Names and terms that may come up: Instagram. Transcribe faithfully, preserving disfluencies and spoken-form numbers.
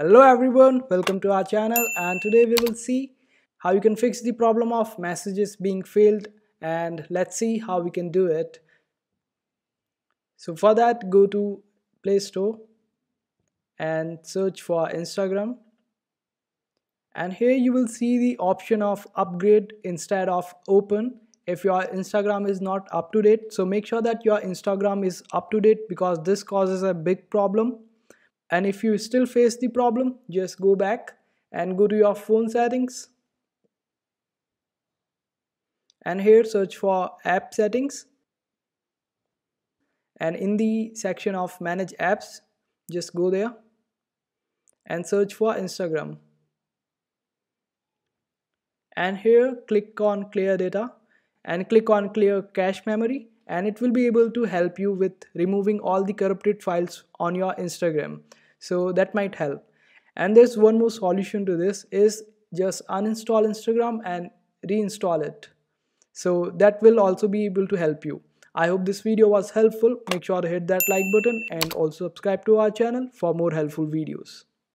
Hello everyone, welcome to our channel, and today we will see how you can fix the problem of messages being failed, and let's see how we can do it. So for that, go to Play Store and search for Instagram, and here you will see the option of upgrade instead of open if your Instagram is not up to date. So make sure that your Instagram is up to date because this causes a big problem. And if you still face the problem, just go back and go to your phone settings, and here search for app settings, and in the section of manage apps, just go there and search for Instagram, and here click on clear data and click on clear cache memory, and it will be able to help you with removing all the corrupted files on your Instagram. So that might help. And there's one more solution to this, is just uninstall Instagram and reinstall it. So that will also be able to help you. I hope this video was helpful. Make sure to hit that like button and also subscribe to our channel for more helpful videos.